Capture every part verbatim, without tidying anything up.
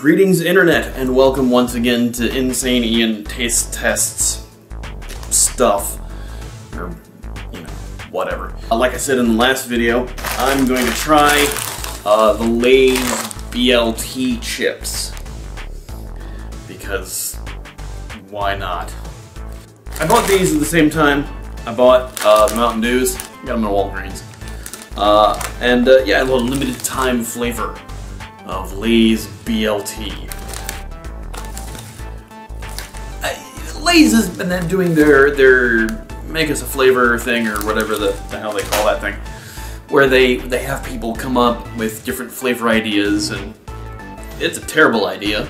Greetings, Internet, and welcome once again to Insane Ian Taste Tests stuff, or, you know, whatever. Uh, like I said in the last video, I'm going to try uh, the Lay's B L T chips, because why not? I bought these at the same time I bought uh, the Mountain Dews. I got them at Walgreens. Uh, and uh, yeah, a little limited time flavor of Lay's B L T. I, Lay's has been doing their their make us a flavor thing or whatever the, the hell they call that thing, where they they have people come up with different flavor ideas, and it's a terrible idea.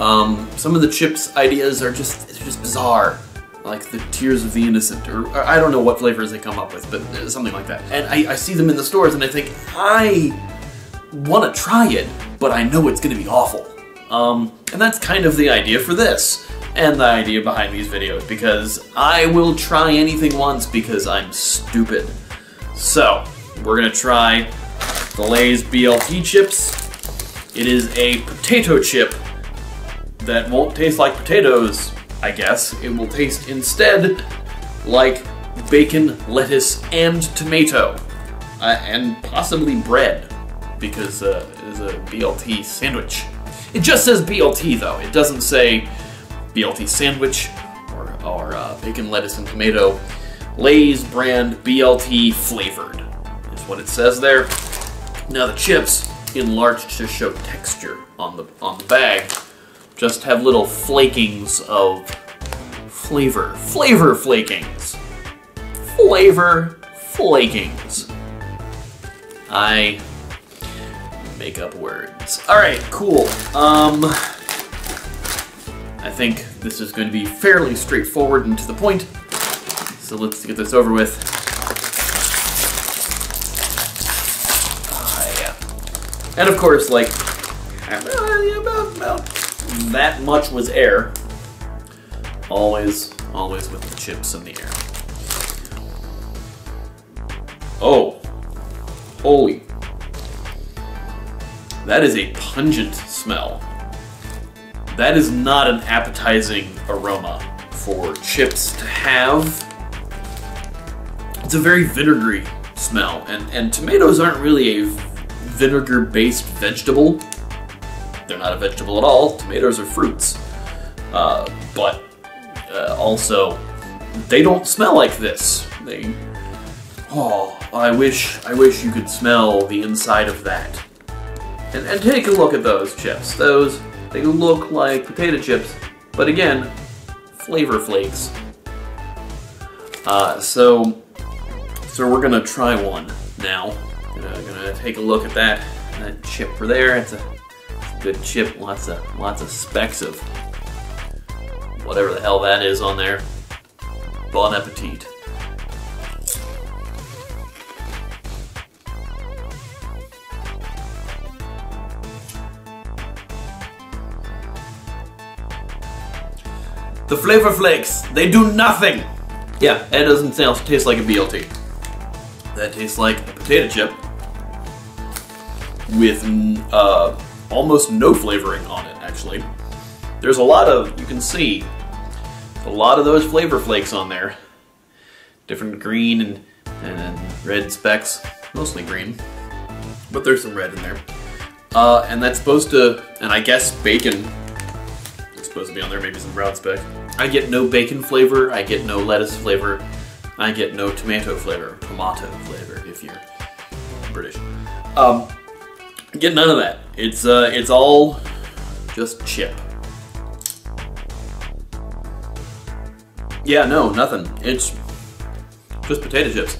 Um, some of the chips ideas are just just bizarre, like the Tears of the Innocent, or, or I don't know what flavors they come up with, but something like that. And I, I see them in the stores, and I think I. want to try it, but I know it's going to be awful. Um, and that's kind of the idea for this, and the idea behind these videos, because I will try anything once because I'm stupid. So, we're going to try the Lay's B L T chips. It is a potato chip that won't taste like potatoes, I guess. It will taste instead like bacon, lettuce, and tomato, uh, and possibly bread, because uh, it is a B L T sandwich. It just says B L T though, it doesn't say B L T sandwich or, or uh, bacon, lettuce, and tomato. Lay's brand B L T flavored is what it says there. Now the chips, enlarged to show texture on the, on the bag, just have little flakings of flavor. Flavor flakings. Flavor flakings. I... make up words. Alright, cool. Um, I think this is going to be fairly straightforward and to the point, so let's get this over with. Uh, yeah. And of course, like, about that much was air. Always, always with the chips in the air. Oh. Holy. That is a pungent smell. That is not an appetizing aroma for chips to have. It's a very vinegary smell, and, and tomatoes aren't really a vinegar-based vegetable. They're not a vegetable at all. Tomatoes are fruits. Uh, but uh, also, they don't smell like this. They, oh, I wish, I wish you could smell the inside of that. And, and take a look at those chips. Those, they look like potato chips, but again, flavor flakes. Uh, so, so we're gonna try one now. Gonna, gonna take a look at that, that chip for there. It's a, it's a good chip. Lots of, lots of specks of whatever the hell that is on there. Bon appetit. The flavor flakes, they do nothing! Yeah, that doesn't sound, taste like a B L T. That tastes like a potato chip with uh, almost no flavoring on it, actually. There's a lot of, you can see, a lot of those flavor flakes on there. Different green and, and red specks, mostly green, but there's some red in there. Uh, and that's supposed to, and I guess bacon, supposed to be on there, maybe some brown speck. I get no bacon flavor, I get no lettuce flavor, I get no tomato flavor, tomato flavor if you're British. Um, I get none of that. It's uh, it's all just chip. Yeah, no, nothing. It's just potato chips.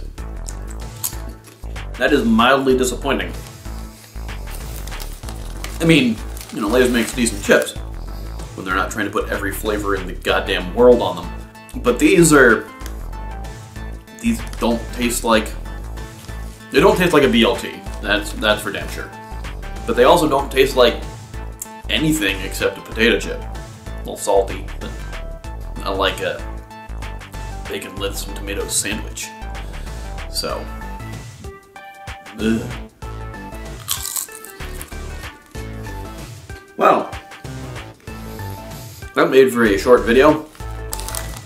That is mildly disappointing. I mean, you know, Lay's makes decent chips when they're not trying to put every flavor in the goddamn world on them. But these are... these don't taste like... they don't taste like a B L T. That's, that's for damn sure. But they also don't taste like anything except a potato chip. A little salty, but not like a bacon, lettuce, and tomato sandwich. So... ugh. Well, that made for a short video.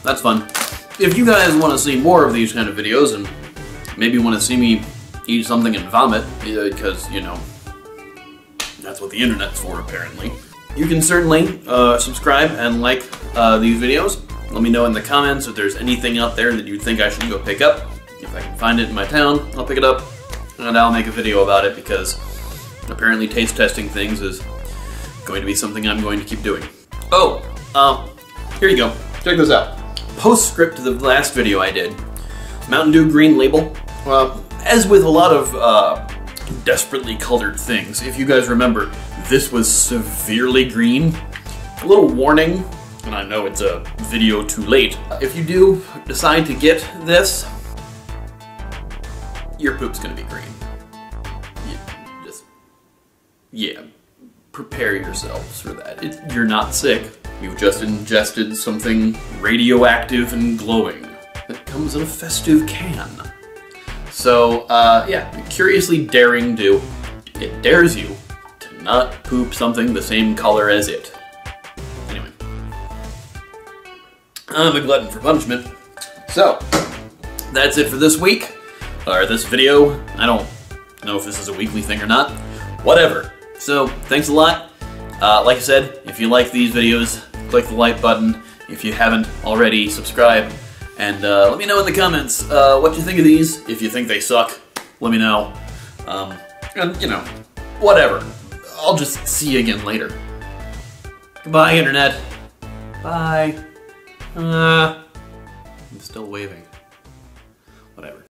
That's fun. If you guys want to see more of these kind of videos and maybe want to see me eat something and vomit, because, you know, that's what the internet's for, apparently. You can certainly uh, subscribe and like uh, these videos. Let me know in the comments if there's anything out there that you think I should go pick up. If I can find it in my town, I'll pick it up, and I'll make a video about it, because apparently taste testing things is going to be something I'm going to keep doing. Oh, um, here you go. Check this out. Postscript to the last video I did. Mountain Dew Green Label. Uh, as with a lot of uh, desperately colored things, if you guys remember, this was severely green. A little warning, and I know it's a video too late. If you do decide to get this, your poop's gonna be green. Yeah, just, yeah. Prepare yourselves for that. It, you're not sick. You've just ingested something radioactive and glowing that comes in a festive can. So, uh, yeah, curiously daring do. It dares you to not poop something the same color as it. Anyway. I'm a glutton for punishment. So, that's it for this week. Or this video. I don't know if this is a weekly thing or not. Whatever. So, thanks a lot. Uh, like I said, if you like these videos, click the like button. If you haven't already, subscribe. And uh, let me know in the comments uh, what you think of these. If you think they suck, let me know. Um, and, you know, whatever. I'll just see you again later. Goodbye, Internet. Bye. Uh, I'm still waving.